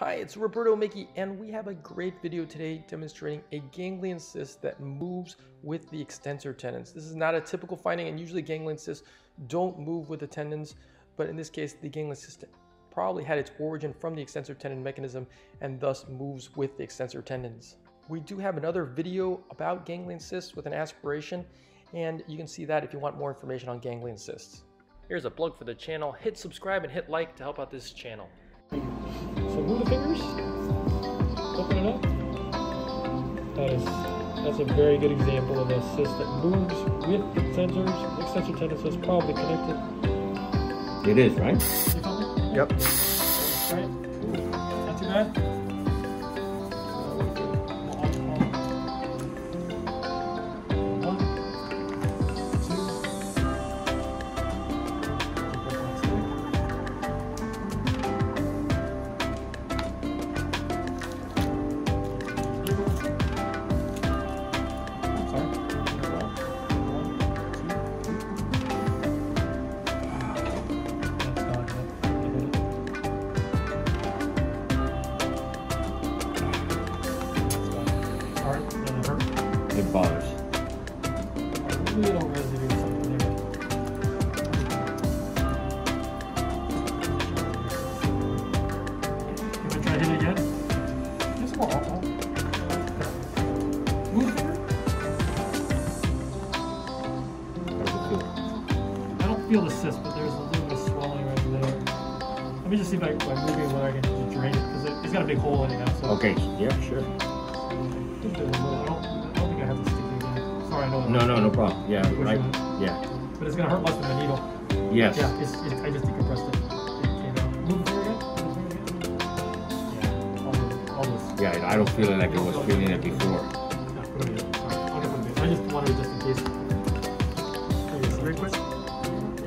Hi, it's Roberto Miki, and we have a great video today demonstrating a ganglion cyst that moves with the extensor tendons. This is not a typical finding, and usually ganglion cysts don't move with the tendons, but in this case, the ganglion cyst probably had its origin from the extensor tendon mechanism and thus moves with the extensor tendons. We do have another video about ganglion cysts with an aspiration, and you can see that if you want more information on ganglion cysts. Here's a plug for the channel. Hit subscribe and hit like to help out this channel. So move the fingers, open it up. That's a very good example of a cyst that moves with the extensor tendons, so it's probably connected. It is, right? Yep. Right? Not too bad. It bothers. A little residue or something there. You want to try to hit it again? Just more awful. Move here. I don't feel the cyst, but there's a little bit of swelling right there. Let me just see if I can move it, whether I can just drain it, because it's got a big hole in it now. So. Okay, yeah, sure. No problem. Yeah, right. Yeah. But it's gonna hurt less than the needle. Yes. Yeah. I just decompressed it. Move there again. Yeah. All this. Yeah. I don't feel it like I was feeling it before. Yeah. Put it in. All right. I just wanted it just in case. It's very quick.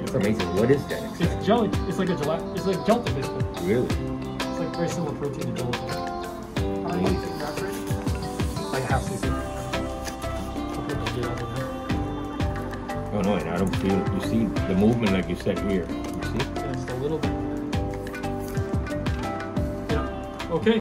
It's amazing. What is that? Exactly? It's jelly. It's like a gelatin. It's like gelatin basically. Really? It's like very similar protein to gelatin. How do you evaporate? Like half season. Oh no, I don't feel it. You see the movement like you said here. You see? Just a little bit. Yeah. Okay.